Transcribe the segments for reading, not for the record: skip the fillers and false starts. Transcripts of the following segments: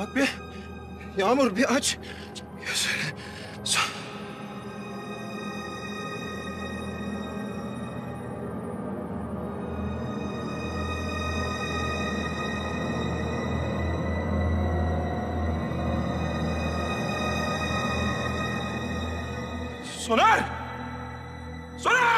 Bak bir. Yağmur bir aç. Gözünü. Soner! Soner!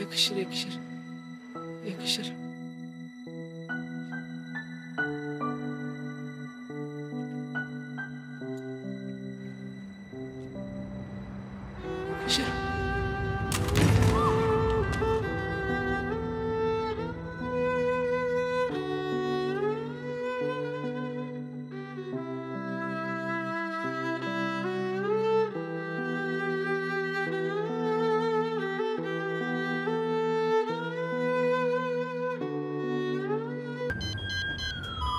Yakışır, yakışır. Yakışır. Yakışır.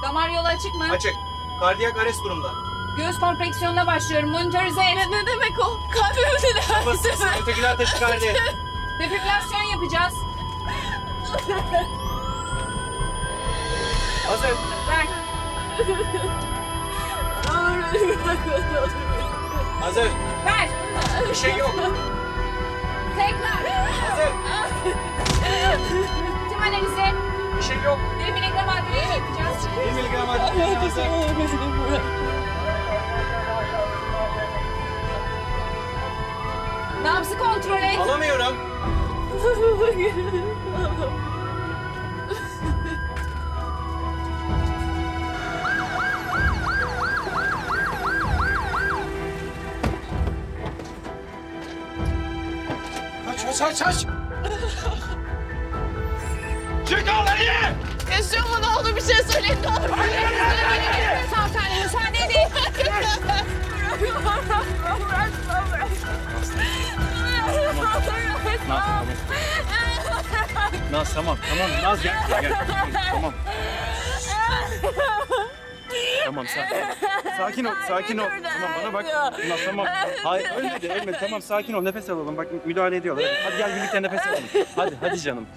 Damar yolu açık mı? Açık. Kardiyak arrest durumda. Göğüs kompreksiyonuna başlıyorum. Monitörize et. Ne demek o? Kalp ödülü. Ötekiler teşhikardi. Defibrilasyon yapacağız. Hazır. Ver. Hazır. Ver. Bir şey yok. Tekrar. Hazır. Tüm analizi. Bir şey yok. 1 miligram adliye yapacağız. 1 miligram adliye yapacağız. Nabzı kontrol et. Alamıyorum. Aç. Çık oraya! Yaşıyor mu? Ne oldu? Bir şey söyleyin. Ne oldu? Hayır! Hanımefendi müsaade edin. Naz tamam. Naz gel. Tamam. Tamam sakin ol. Tamam bana bak. Naz tamam. Hayır ölmedi. Tamam sakin ol. Nefes alalım. Bak müdahale ediyorlar. Hadi gel birlikte nefes alalım. Hadi canım.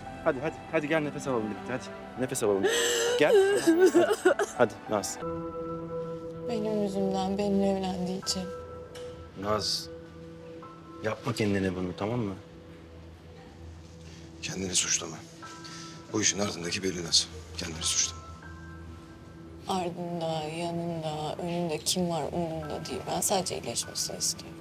Hadi gel nefes alalım birlikte, hadi. Nefes alalım. Gel. Hadi Naz. Benim yüzümden benimle evlendiği için. Naz, yapma kendine bunu, tamam mı? Kendini suçlama. Bu işin ardındaki belli Naz. Kendini suçlama. Ardında, yanında, önünde kim var umurumda değil. Ben sadece iyileşmesini istiyorum.